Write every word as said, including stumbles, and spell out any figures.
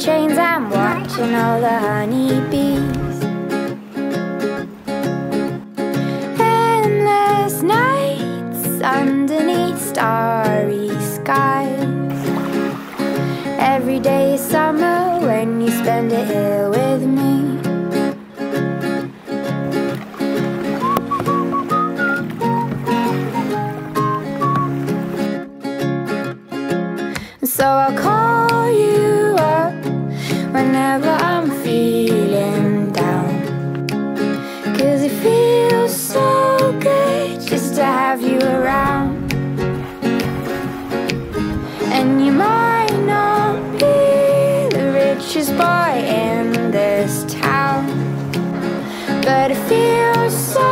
trains, I'm watching all the honeybees. Endless nights underneath starry skies. Every day is summer when you spend it here with me. So I'll call you up whenever I'm feeling down, 'cause it feels so good just to have you around. And you might not be the richest boy in this town, but it feels so